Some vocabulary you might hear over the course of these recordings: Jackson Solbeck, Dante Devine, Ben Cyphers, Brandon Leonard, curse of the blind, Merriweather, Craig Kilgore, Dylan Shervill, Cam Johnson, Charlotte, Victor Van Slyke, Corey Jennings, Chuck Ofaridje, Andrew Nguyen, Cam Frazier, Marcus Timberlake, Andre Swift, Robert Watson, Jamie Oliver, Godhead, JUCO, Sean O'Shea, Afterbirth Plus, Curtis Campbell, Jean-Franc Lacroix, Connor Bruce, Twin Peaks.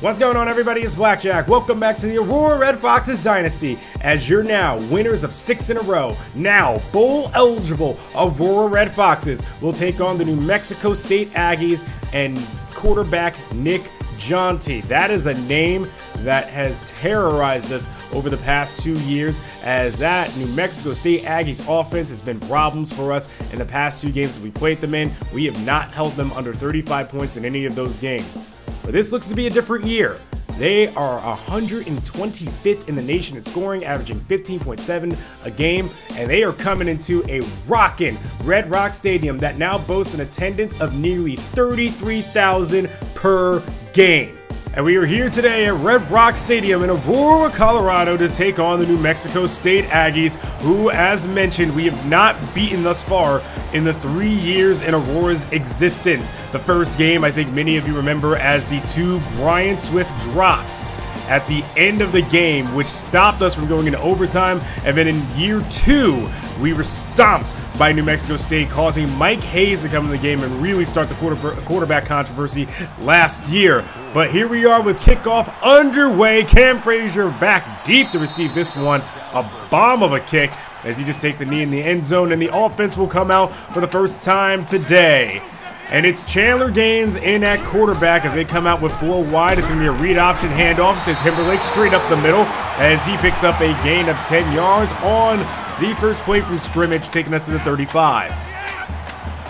What's going on, everybody? It's Blackjack. Welcome back to the Aurora Red Foxes Dynasty, as you're now winners of 6 in a row. Now, bowl-eligible Aurora Red Foxes will take on the New Mexico State Aggies and quarterback Nick Jaunty. That is a name that has terrorized us over the past 2 years, as that New Mexico State Aggies offense has been problems for us in the past 2 games that we played them in. We have not held them under 35 points in any of those games. But this looks to be a different year. They are 125th in the nation in scoring, averaging 15.7 a game, and they are coming into a rockin' Red Rock Stadium that now boasts an attendance of nearly 33,000 per game. And we are here today at Red Rock Stadium in Aurora, Colorado to take on the New Mexico State Aggies, who, as mentioned, we have not beaten thus far in the 3 years in Aurora's existence. The first game, I think many of you remember, as the 2 Brian Swift drops at the end of the game, which stopped us from going into overtime. And then in year 2, we were stomped by New Mexico State, causing Mike Haze to come in the game and really start the quarterback controversy last year. But here we are with kickoff underway. Cam Frazier back deep to receive this one. A bomb of a kick as he just takes a knee in the end zone, and the offense will come out for the first time today. And it's Chandler Gaines in at quarterback as they come out with 4 wide. It's going to be a read option handoff to Timberlake straight up the middle as he picks up a gain of 10 yards on the first play from scrimmage, taking us to the 35.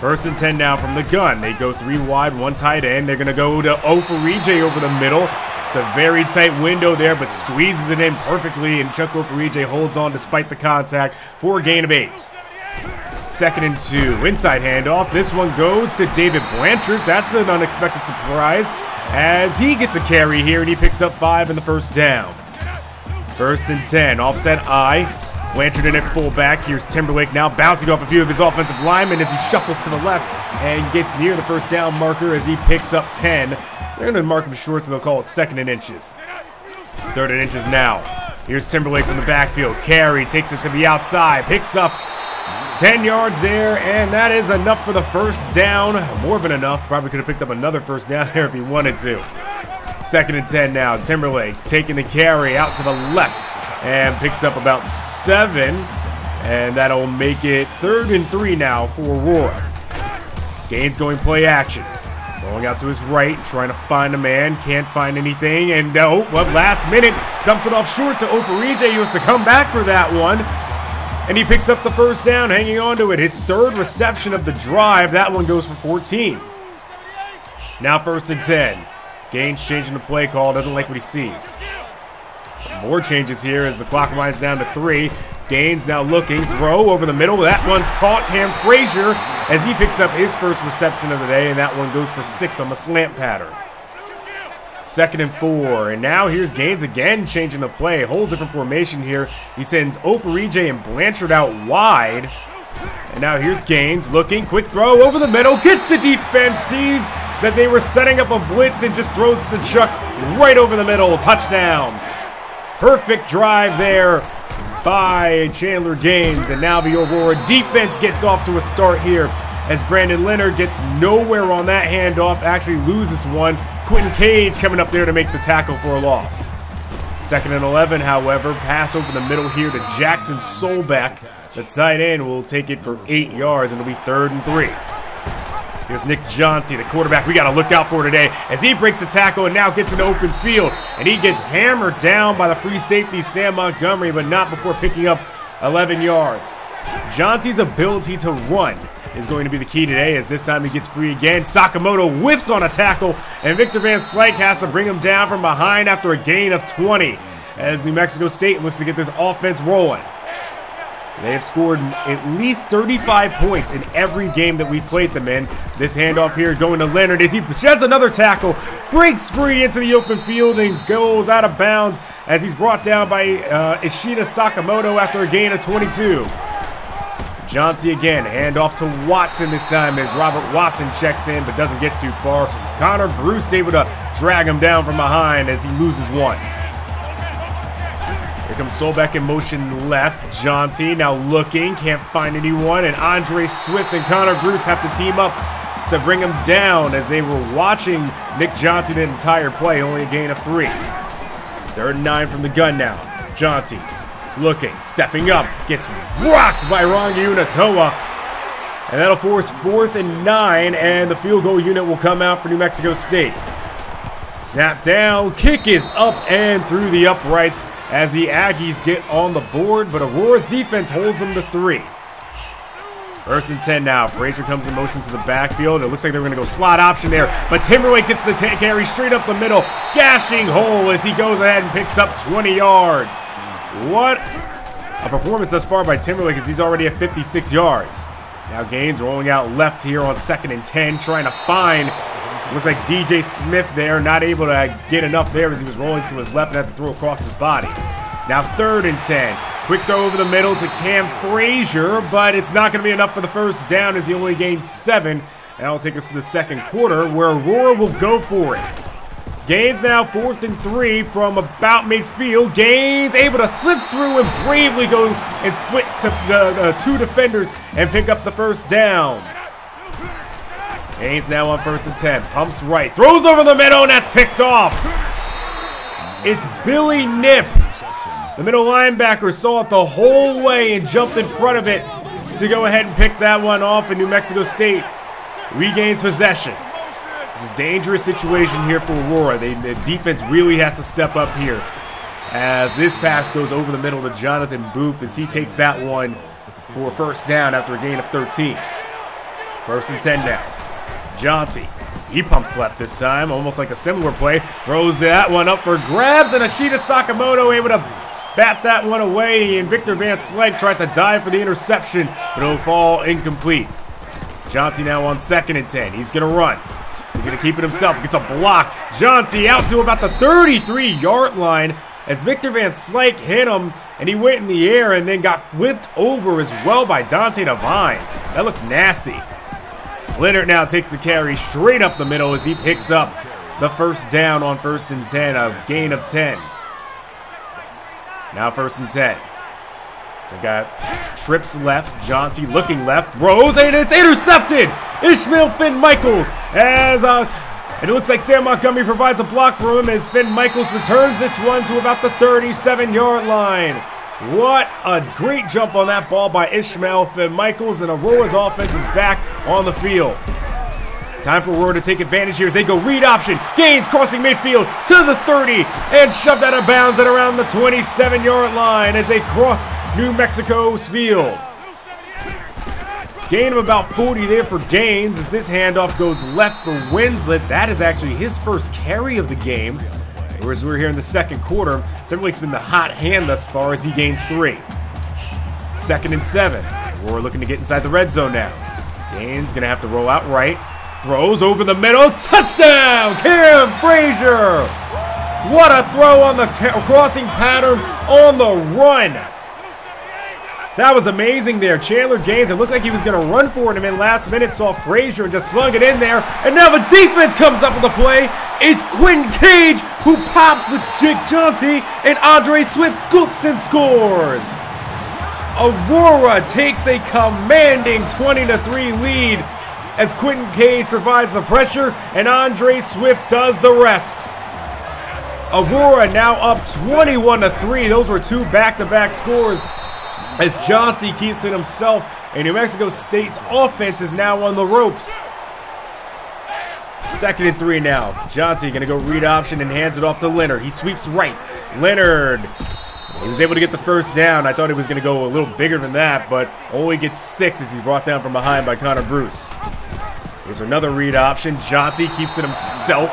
First and 10 now from the gun. They go 3 wide, 1 tight end. They're going to go to Ofaridje over the middle. It's a very tight window there, but squeezes it in perfectly, and Chuck Ofaridje holds on despite the contact for a gain of 8. 2nd and 2, inside handoff. This one goes to David Blanchard. That's an unexpected surprise as he gets a carry here, and he picks up 5 in the first down. 1st and 10, offset eye. Blanchard in at fullback. Here's Timberlake now bouncing off a few of his offensive linemen as he shuffles to the left and gets near the first down marker as he picks up 10. They're going to mark him short, so they'll call it 2nd and inches. 3rd and inches now. Here's Timberlake from the backfield. Carry, takes it to the outside, picks up 10 yards there, and that is enough for the first down. More than enough. Probably could have picked up another first down there if he wanted to. 2nd and 10 now. Timberlake taking the carry out to the left and picks up about 7, and that'll make it 3rd and 3 now for Aurora. Gaines going play action. Going out to his right, trying to find a man, can't find anything, and no, well, last minute, dumps it off short to Ofaridje. He was to come back for that one. And he picks up the first down, hanging on to it. His 3rd reception of the drive. That one goes for 14. Now 1st and 10. Gaines changing the play call. Doesn't like what he sees. More changes here as the clock winds down to 3. Gaines now looking. Throw over the middle. That one's caught. Cam Frazier as he picks up his 1st reception of the day. And that one goes for 6 on the slant pattern. 2nd and 4, and now here's Gaines again changing the play. Whole different formation here. He sends Ofaridje and Blanchard out wide. And now here's Gaines looking. Quick throw over the middle. Gets the defense. Sees that they were setting up a blitz and just throws the chuck right over the middle. Touchdown. Perfect drive there by Chandler Gaines. And now the Aurora defense gets off to a start here as Brandon Leonard gets nowhere on that handoff. Actually loses one. Quinton Cage coming up there to make the tackle for a loss. 2nd and 11, however, pass over the middle here to Jackson Solbeck. The tight end will take it for 8 yards, and it'll be 3rd and 3. Here's Nick Jaunty, the quarterback we got to look out for today, as he breaks the tackle and now gets an open field, and he gets hammered down by the free safety Sam Montgomery, but not before picking up 11 yards. Jaunty's ability to run is going to be the key today, as this time he gets free again. Sakamoto whiffs on a tackle, and Victor Van Slyke has to bring him down from behind after a gain of 20, as New Mexico State looks to get this offense rolling. They have scored at least 35 points in every game that we played them in. This handoff here going to Leonard as he sheds another tackle, breaks free into the open field, and goes out of bounds as he's brought down by Ashita Sakamoto after a gain of 22. Jaunty again, handoff to Watson this time as Robert Watson checks in but doesn't get too far. Connor Bruce able to drag him down from behind as he loses one. Here comes Solbeck in motion left. Jaunty now looking, can't find anyone, and Andre Swift and Connor Bruce have to team up to bring him down as they were watching Nick Jaunty the entire play, only a gain of 3. Third and 9 from the gun now. Jaunty looking, stepping up, gets rocked by Rangi Unatoa. And that'll force 4th and 9, and the field goal unit will come out for New Mexico State. Snap down, kick is up and through the uprights as the Aggies get on the board, but Aurora's defense holds them to 3. First and 10 now. Frazier comes in motion to the backfield. It looks like they're going to go slot option there, but Timberlake gets the carry straight up the middle, gashing hole as he goes ahead and picks up 20 yards. What a performance thus far by Timberlake, as he's already at 56 yards. Now Gaines rolling out left here on 2nd and 10, trying to find, looked like DJ Smith there, not able to get enough there as he was rolling to his left and had to throw across his body. Now 3rd and 10. Quick throw over the middle to Cam Frazier, but it's not going to be enough for the first down as he only gained 7. And that'll take us to the second quarter, where Aurora will go for it. Gaines now 4th and 3 from about midfield. Gaines able to slip through and bravely go and split to the 2 defenders and pick up the first down. Gaines now on 1st and 10. Pumps right, throws over the middle, and that's picked off. It's Billy Nipp. The middle linebacker saw it the whole way and jumped in front of it to go ahead and pick that one off, and New Mexico State regains possession. This is a dangerous situation here for Aurora. The defense really has to step up here, as this pass goes over the middle to Jonathan Booth as he takes that one for a first down after a gain of 13. 1st and 10 now. Jaunty. He pumps left this time, almost like a similar play. Throws that one up for grabs, and Ashita Sakamoto able to bat that one away, and Victor Van Slyke tried to dive for the interception, but it'll fall incomplete. Jaunty now on 2nd and 10. He's going to run. He's going to keep it himself. Gets a block. Jaunty out to about the 33-yard line as Victor Van Slyke hit him, and he went in the air and then got flipped over as well by Dante Devine. That looked nasty. Leonard now takes the carry straight up the middle as he picks up the first down on 1st and 10, a gain of 10. Now 1st and 10. They've got trips left. Jaunty looking left. Throws, and it's intercepted. Ishmael Finn Michaels. And it looks like Sam Montgomery provides a block for him as Finn Michaels returns this one to about the 37-yard line. What a great jump on that ball by Ishmael Finn Michaels, and Aurora's offense is back on the field. Time for Aurora to take advantage here as they go read option. Gaines crossing midfield to the 30 and shoved out of bounds at around the 27-yard line as they cross New Mexico's field. Gain of about 40 there for Gaines as this handoff goes left for Winslet. That is actually his first carry of the game. Whereas we're here in the second quarter, Timberlake's been the hot hand thus far as he gains 3. 2nd and 7. Aurora looking to get inside the red zone now. Gaines going to have to roll out right. Throws over the middle, touchdown, Cam Frazier! What a throw on the crossing pattern on the run. That was amazing there. Chandler Gaines, it looked like he was going to run for it, and then last minute saw Frazier and just slung it in there. And now the defense comes up with the play. It's Quinton Cage who pops the jig Jaunty, and Andre Swift scoops and scores. Aurora takes a commanding 20-3 lead as Quinton Cage provides the pressure, and Andre Swift does the rest. Aurora now up 21-3. Those were 2 back-to-back scores as Jaunty keeps it himself, and New Mexico State's offense is now on the ropes. 2nd and 3 now. Jaunty going to go read option and hands it off to Leonard. He sweeps right. Leonard. He was able to get the first down. I thought he was going to go a little bigger than that, but only gets 6 as he's brought down from behind by Connor Bruce. There's another read option. Jaunty keeps it himself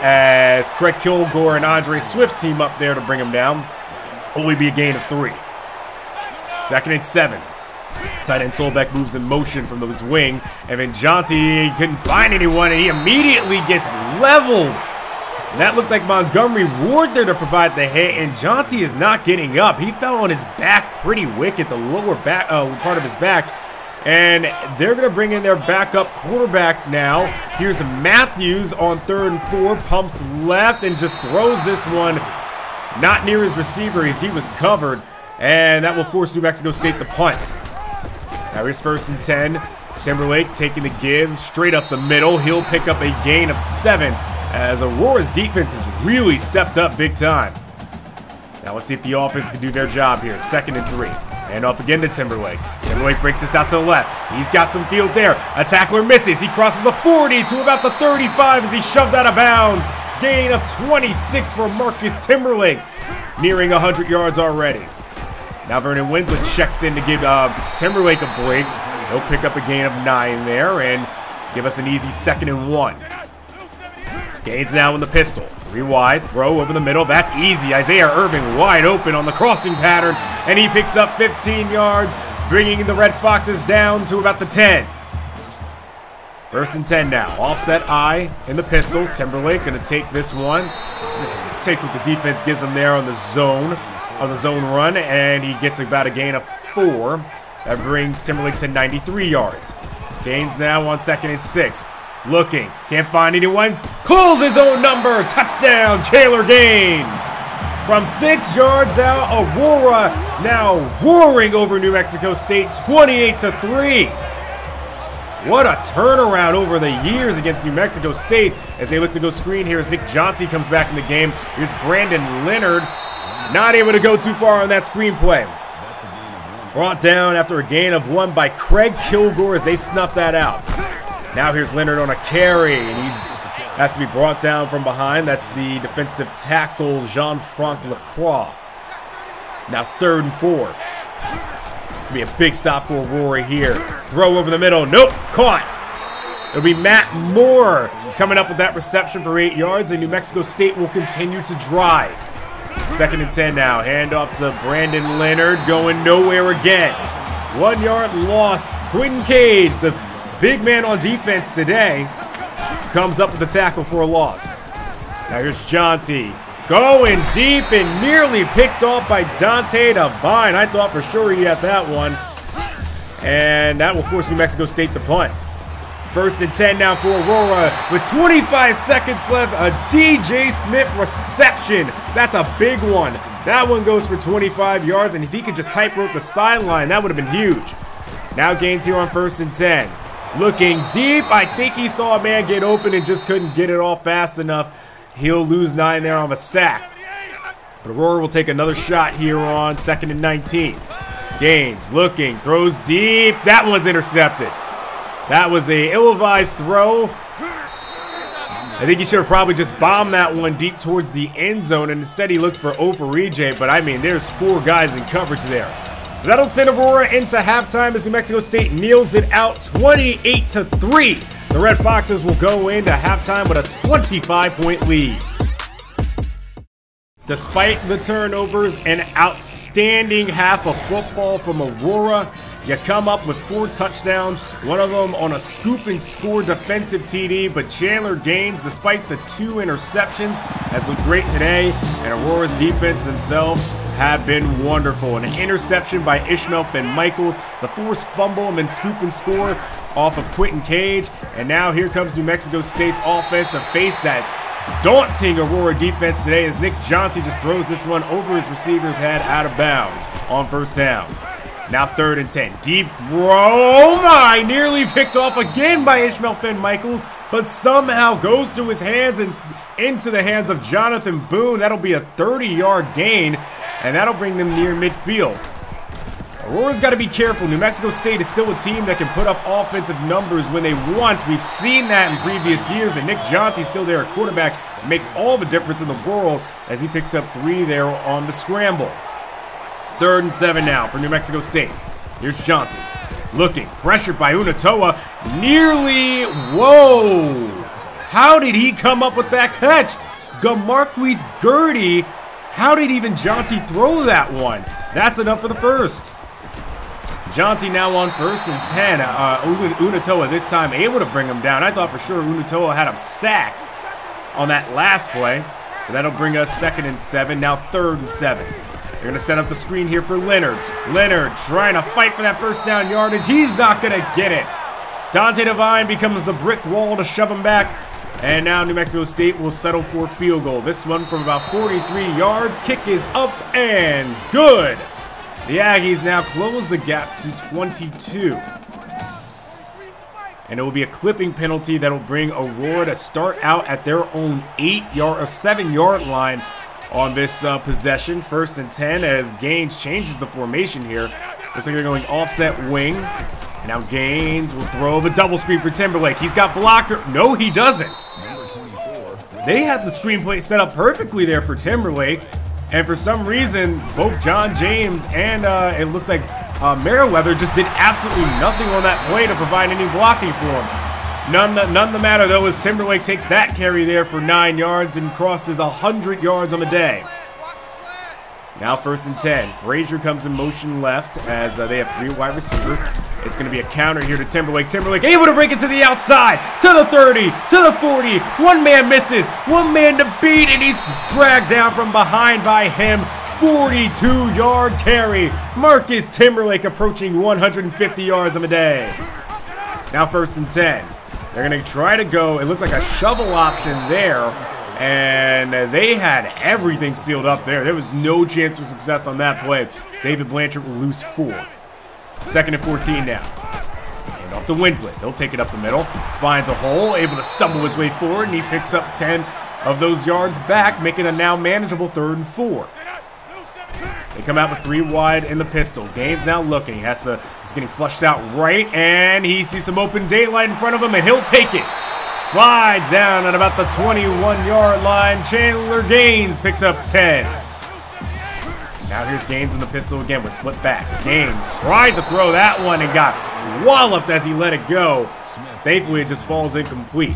as Craig Kilgore and Andre Swift team up there to bring him down. Only be a gain of 3. 2nd and 7. Tight end Solbeck moves in motion from his wing, and then Jaunty couldn't find anyone, and he immediately gets leveled. And that looked like Montgomery Ward there to provide the hit, and Jaunty is not getting up. He fell on his back pretty wicked, the lower back, part of his back. And they're going to bring in their backup quarterback now. Here's Matthews on 3rd and 4, pumps left and just throws this one not near his receiver as he was covered. And that will force New Mexico State to punt. Now here's 1st and 10. Timberlake taking the give straight up the middle. He'll pick up a gain of 7 as Aurora's defense has really stepped up big time. Now let's see if the offense can do their job here. 2nd and 3. And off again to Timberlake. Timberlake breaks this out to the left. He's got some field there. A tackler misses. He crosses the 40 to about the 35 as he's shoved out of bounds. Gain of 26 for Marcus Timberlake. Nearing 100 yards already. Now Vernon Winslet checks in to give Timberlake a break. He'll pick up a gain of 9 there and give us an easy 2nd and 1. Gaines now in the pistol. 3 wide, throw over the middle. That's easy. Isaiah Irving wide open on the crossing pattern, and he picks up 15 yards, bringing the Red Foxes down to about the 10. 1st and 10 now. Offset eye in the pistol. Timberlake going to take this one. Just takes what the defense gives him there on the zone run, and he gets about a gain of 4. That brings Timberlake to 93 yards. Gaines now on 2nd and 6. Looking, can't find anyone. Calls his own number. Touchdown, Chandler Gaines. From 6 yards out, Aurora now roaring over New Mexico State, 28-3. What a turnaround over the years against New Mexico State as they look to go screen here as Nick Jaunty comes back in the game. Here's Brandon Leonard, not able to go too far on that screen play. Brought down after a gain of 1 by Craig Kilgore as they snuff that out. Now here's Leonard on a carry, and he has to be brought down from behind. That's the defensive tackle, Jean-Franc Lacroix. Now 3rd and 4. This will be a big stop for Aurora here. Throw over the middle. Nope, caught. It'll be Matt Moore coming up with that reception for 8 yards, and New Mexico State will continue to drive. 2nd and 10 now. Hand off to Brandon Leonard, going nowhere again. 1 yard loss. Quinton Cage, the big man on defense today, comes up with the tackle for a loss. Now here's Jaunty, going deep and nearly picked off by Dante Devine. I thought for sure he had that one. And that will force New Mexico State to punt. 1st and 10 now for Aurora with 25 seconds left. A DJ Smith reception. That's a big one. That one goes for 25 yards. And if he could just tightrope the sideline, that would have been huge. Now Gaines here on 1st and 10. Looking deep. I think he saw a man get open and just couldn't get it off fast enough. He'll lose 9 there on a sack. But Aurora will take another shot here on 2nd and 19. Gaines looking, throws deep. That one's intercepted. That was a ill-advised throw. I think he should have probably just bombed that one deep towards the end zone, and instead he looked for Ofaridje, but I mean, there's 4 guys in coverage there. That'll send Aurora into halftime as New Mexico State kneels it out 28-3. The Red Foxes will go into halftime with a 25-point lead. Despite the turnovers, an outstanding half of football from Aurora. You come up with 4 touchdowns, one of them on a scoop and score defensive TD, but Chandler Gaines, despite the 2 interceptions, has looked great today, and Aurora's defense themselves have been wonderful. And an interception by Ishmael Finn Michaels, the forced fumble and scoop and score off of Quinton Cage. And now here comes New Mexico State's offense to face that daunting Aurora defense today as Nick Jaunty just throws this one over his receiver's head out of bounds on 1st down. Now 3rd and 10. Deep throw. Oh my! Nearly picked off again by Ishmael Finn Michaels, but somehow goes to his hands and into the hands of Jonathan Boone. That'll be a 30-yard gain. And that'll bring them near midfield. Aurora's got to be careful. New Mexico State is still a team that can put up offensive numbers when they want. We've seen that in previous years. And Nick Jaunty's still there at quarterback. It makes all the difference in the world as he picks up 3 there on the scramble. 3rd and 7 now for New Mexico State. Here's Jaunty. Looking. Pressured by Unatoa. Nearly. Whoa. How did he come up with that catch? Gamarquis Gurdy. How did even Jaunty throw that one? That's enough for the 1st. Jaunty now on 1st and 10. Unatoa this time able to bring him down. I thought for sure Unatoa had him sacked on that last play. But that'll bring us 2nd and 7. Now 3rd and 7. They're going to set up the screen here for Leonard. Leonard trying to fight for that 1st down yardage. He's not going to get it. Dante Devine becomes the brick wall to shove him back. And now New Mexico State will settle for a field goal. This one from about 43 yards. Kick is up and good. The Aggies now close the gap to 22. And it will be a clipping penalty that will bring Aurora to start out at their own 7-yard line on this possession. First and 10 as Gaines changes the formation here. Looks like they're going offset wing. And now Gaines will throw a double screen for Timberlake. He's got blocker. No, he doesn't. They had the screenplay set up perfectly there for Timberlake. And for some reason, both John James and it looked like Merriweather just did absolutely nothing on that play to provide any blocking for him. None the matter, though, as Timberlake takes that carry there for 9 yards and crosses 100 yards on the day. Now first and 10. Frazier comes in motion left as they have 3 wide receivers. It's going to be a counter here to Timberlake. Timberlake able to break it to the outside, to the 30, to the 40. One man misses, one man to beat, and he's dragged down from behind by him. 42-yard carry. Marcus Timberlake approaching 150 yards on the day. Now first and 10. They're going to try to go. It looked like a shovel option there, and they had everything sealed up there. There was no chance for success on that play. David Blanchard will lose 4. Second and 14 now. And off to Winslet. He'll take it up the middle. Finds a hole, able to stumble his way forward, and he picks up 10 of those yards back, making a now manageable 3rd and 4. They come out with 3 wide in the pistol. Gaines now looking. He's getting flushed out right, and he sees some open daylight in front of him, and he'll take it. Slides down at about the 21-yard line. Chandler Gaines picks up 10. Now here's Gaines in the pistol again with split backs. Gaines tried to throw that one and got walloped as he let it go. Thankfully, it just falls incomplete.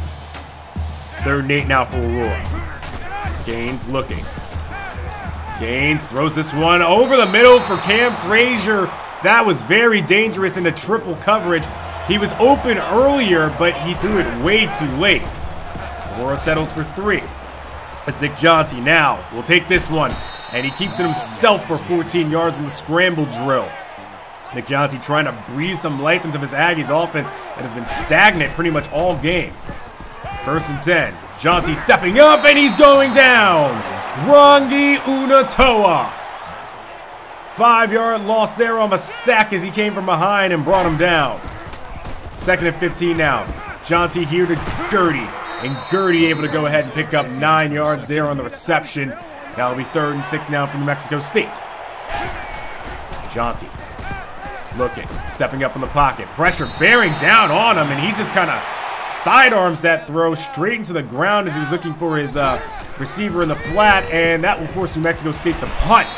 3rd and 8 now for Aurora. Gaines looking. Gaines throws this one over the middle for Cam Frazier. That was very dangerous in the triple coverage. He was open earlier, but he threw it way too late. Aurora settles for 3. It's Nick Jaunty now. We'll take this one, and he keeps it himself for 14 yards in the scramble drill. Nick Jaunty trying to breathe some life into his Aggies offense that has been stagnant pretty much all game. 1st and 10. Jaunty stepping up, and he's going down. Rangi Unatoa. 5-yard loss there on a sack as he came from behind and brought him down. 2nd and 15 now. Jaunty here to Gurdy. And Gurdy able to go ahead and pick up 9 yards there on the reception. Now it'll be 3rd and 6 now for New Mexico State. Jaunty looking. Stepping up in the pocket. Pressure bearing down on him, and he just kind of sidearms that throw straight into the ground as he was looking for his receiver in the flat, and that will force New Mexico State to punt.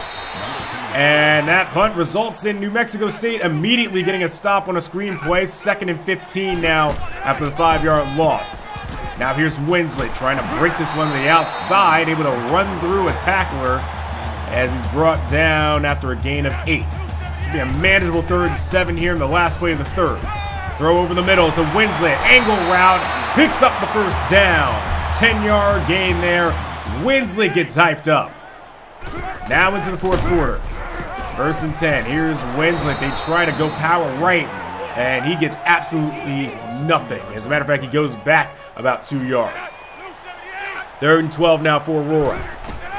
And that punt results in New Mexico State immediately getting a stop on a screen play. 2nd and 15 now after the 5-yard loss. Now here's Winslet trying to break this one to the outside, able to run through a tackler as he's brought down after a gain of 8. Should be a manageable 3rd and 7 here in the last play of the 3rd. Throw over the middle to Winslet. Angle route. Picks up the 1st down. 10-yard gain there. Winslet gets hyped up. Now into the 4th quarter. 1st and 10. Here's Winslet. They try to go power right, and he gets absolutely nothing. As a matter of fact, he goes back about 2 yards. 3rd and 12 now for Aurora.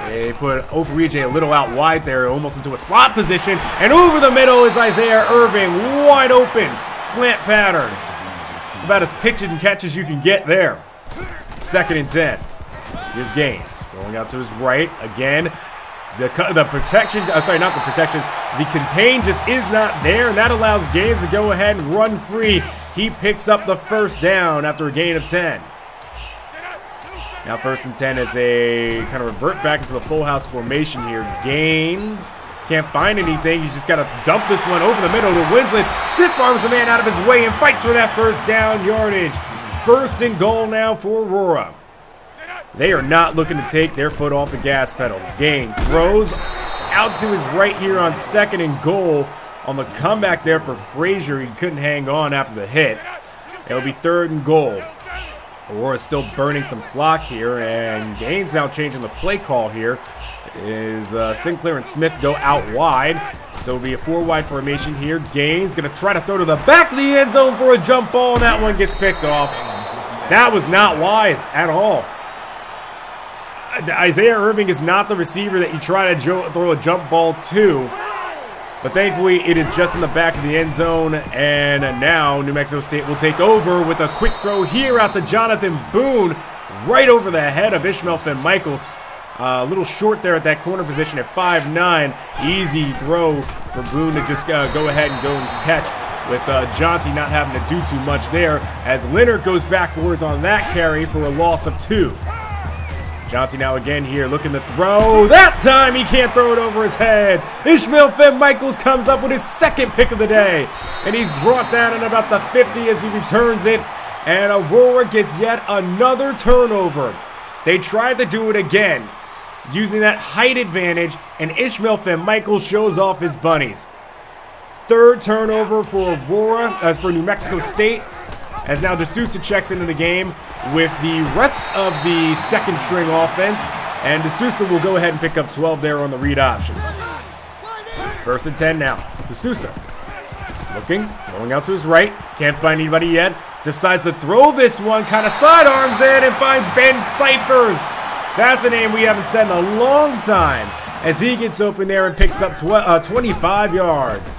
They put Ofaridje a little out wide there, almost into a slot position. And over the middle is Isaiah Irving. Wide open. Slant pattern. It's about as pitch and catch as you can get there. 2nd and 10. Here's Gaines going out to his right again. The contain just is not there, and that allows Gaines to go ahead and run free. He picks up the 1st down after a gain of 10. Now 1st and 10 as they kind of revert back into the full house formation here. Gaines can't find anything. He's just got to dump this one over the middle to Winslet. Stiff arms a man out of his way and fights for that 1st down yardage. 1st and goal now for Aurora. They are not looking to take their foot off the gas pedal. Gaines throws out to his right here on 2nd and goal. On the comeback there for Frazier, he couldn't hang on after the hit. It'll be 3rd and goal. Aurora's still burning some clock here, and Gaines now changing the play call here. Is Sinclair and Smith go out wide, so it'll be a 4-wide formation here. Gaines gonna try to throw to the back of the end zone for a jump ball, and that one gets picked off. That was not wise at all. Isaiah Irving is not the receiver that you try to throw a jump ball to. But thankfully, it is just in the back of the end zone, and now New Mexico State will take over with a quick throw here out to Jonathan Boone, right over the head of Ishmael Finn Michaels. A little short there at that corner position at 5'9". Easy throw for Boone to just go ahead and go and catch, with Jaunty not having to do too much there, as Leonard goes backwards on that carry for a loss of 2. Jaunty now again here looking to throw. That time he can't throw it over his head. Ishmael Finn Michaels comes up with his second pick of the day, and he's brought down at about the 50 as he returns it, and Aurora gets yet another turnover. They tried to do it again using that height advantage, and Ishmael Finn Michaels shows off his bunnies. Third turnover for Aurora, for New Mexico State, as now Desousa checks into the game with the rest of the second string offense, and Desousa will go ahead and pick up 12 there on the read option. First and 10 now. Desousa looking, going out to his right, can't find anybody yet, decides to throw this one, kind of sidearms in and finds Ben Cyphers. That's a name we haven't said in a long time, as he gets open there and picks up 25 yards.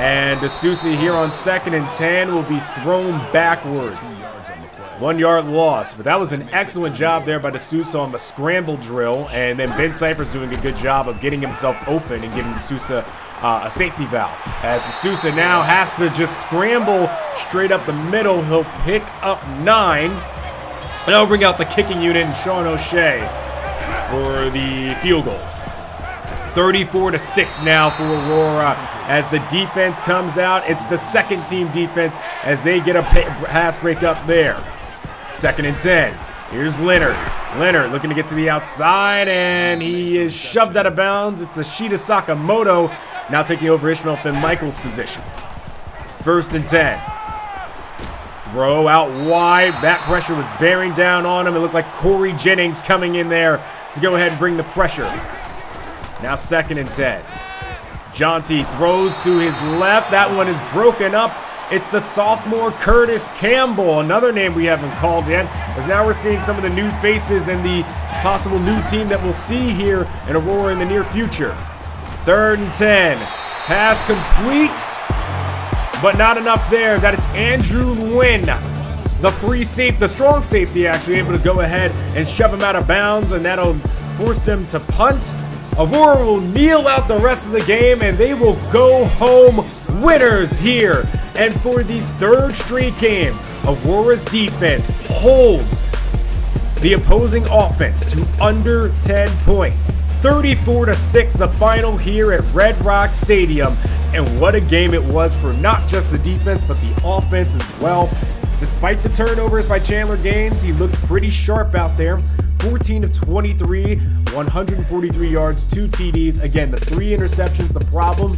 And Desousa here on second and 10 will be thrown backwards. 1 yard loss, but that was an excellent job there by Desousa on the scramble drill, and then Ben Cyphers doing a good job of getting himself open and giving Desousa a safety valve. As Desousa now has to just scramble straight up the middle, he'll pick up 9. And I'll bring out the kicking unit and Sean O'Shea for the field goal. 34-6 now for Aurora, as the defense comes out. It's the second team defense as they get a pass break up there. Second and 10. Here's Leonard. Leonard looking to get to the outside, and he is shoved out of bounds. It's Ashita Sakamoto now taking over Ishmael Finn Michaels' position. First and 10. Throw out wide. That pressure was bearing down on him. It looked like Corey Jennings coming in there to go ahead and bring the pressure. Now second and 10. Jaunty throws to his left. That one is broken up. It's the sophomore Curtis Campbell, another name we haven't called yet, as now we're seeing some of the new faces and the possible new team that we'll see here in Aurora in the near future. Third and 10. Pass complete, but not enough there. That is Andrew Nguyen, the free safety, the strong safety, actually able to go ahead and shove him out of bounds, and that'll force them to punt. Aurora will kneel out the rest of the game, and they will go home winners here. And for the third straight game, Aurora's defense holds the opposing offense to under 10 points. 34-6 the final here at Red Rock Stadium. And what a game it was for not just the defense, but the offense as well. Despite the turnovers by Chandler Gaines, he looked pretty sharp out there. 14 of 23, 143 yards, 2 TDs. Again, the 3 interceptions, the problem.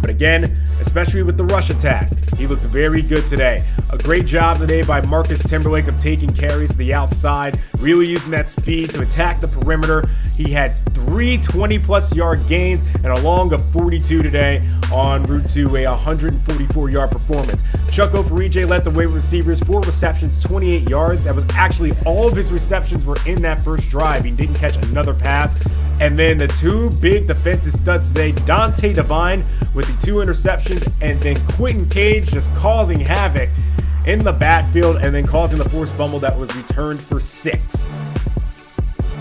But again, especially with the rush attack, he looked very good today. A great job today by Marcus Timberlake of taking carries to the outside, really using that speed to attack the perimeter. He had 3 20-plus yard gains and a long of 42 today en route to a 144-yard performance. Chuck Ofaridje led the way with receivers, 4 receptions, 28 yards. That was actually all of his receptions were in that first drive. He didn't catch another pass. And then the 2 big defensive studs today, Dante Devine with the 2 interceptions, and then Quinton Cage just causing havoc in the backfield and then causing the forced fumble that was returned for 6.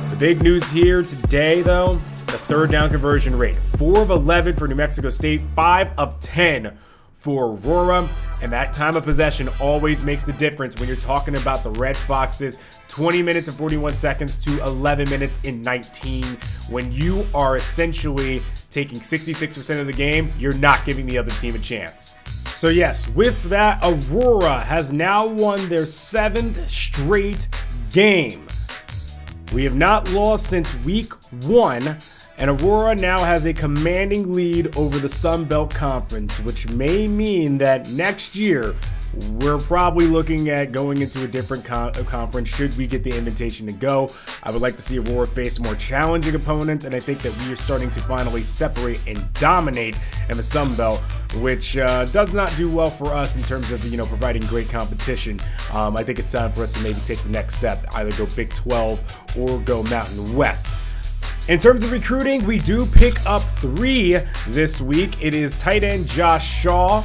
The big news here today, though, the third down conversion rate. 4 of 11 for New Mexico State, 5 of 10 for Aurora, and that time of possession always makes the difference when you're talking about the Red Foxes. 20 minutes and 41 seconds to 11 minutes and 19. When you are essentially taking 66% of the game, you're not giving the other team a chance. So yes, with that, Aurora has now won their 7th straight game. We have not lost since week 1, and Aurora now has a commanding lead over the Sun Belt Conference, which may mean that next year we're probably looking at going into a different conference should we get the invitation to go. I would like to see Aurora face more challenging opponents, and I think that we are starting to finally separate and dominate in the Sun Belt, which does not do well for us in terms of, you know, providing great competition. I think it's time for us to maybe take the next step, either go Big 12 or go Mountain West. In terms of recruiting, we do pick up 3 this week. It is tight end Josh Shaw,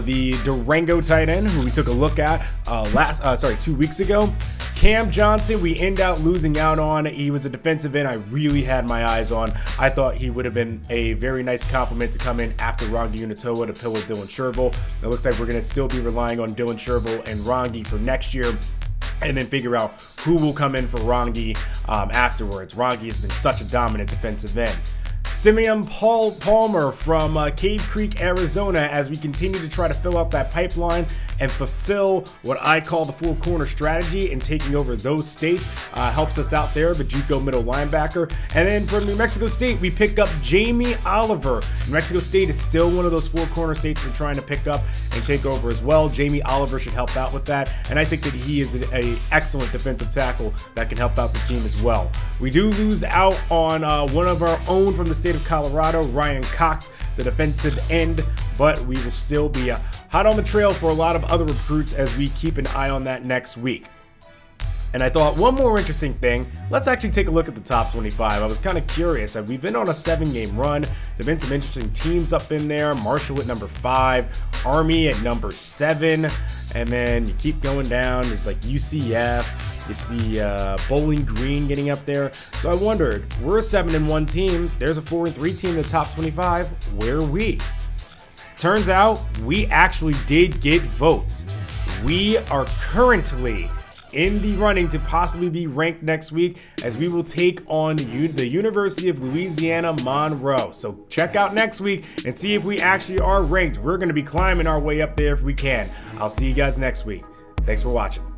the Durango tight end, who we took a look at 2 weeks ago. Cam Johnson, we end up losing out on. He was a defensive end I really had my eyes on. I thought he would have been a very nice compliment to come in after Rangi Unatoa to pill with Dylan Shervill. It looks like we're going to still be relying on Dylan Shervill and Rangi for next year, and then figure out who will come in for Rangi afterwards. Rangi has been such a dominant defensive end. Simeon Palmer from Cave Creek, Arizona, as we continue to try to fill out that pipeline and fulfill what I call the four corner strategy and taking over those states, helps us out there, the JUCO middle linebacker. And then from New Mexico State, we pick up Jamie Oliver. New Mexico State is still one of those four corner states we're trying to pick up and take over as well. Jamie Oliver should help out with that, and I think that he is an excellent defensive tackle that can help out the team as well. We do lose out on one of our own from the state of Colorado, Ryan Cox, the defensive end, but we will still be hot on the trail for a lot of other recruits as we keep an eye on that next week. And I thought one more interesting thing, let's actually take a look at the top 25. I was kind of curious. We've been on a 7-game run. There've been some interesting teams up in there. Marshall at number 5, Army at number 7, and then you keep going down. There's like UCF. You see Bowling Green getting up there. So I wondered, we're a 7-1 team. There's a 4-3 team in the top 25. Where are we? Turns out we actually did get votes. We are currently in the running to possibly be ranked next week, as we will take on the University of Louisiana Monroe. So check out next week and see if we actually are ranked. We're going to be climbing our way up there if we can. I'll see you guys next week. Thanks for watching.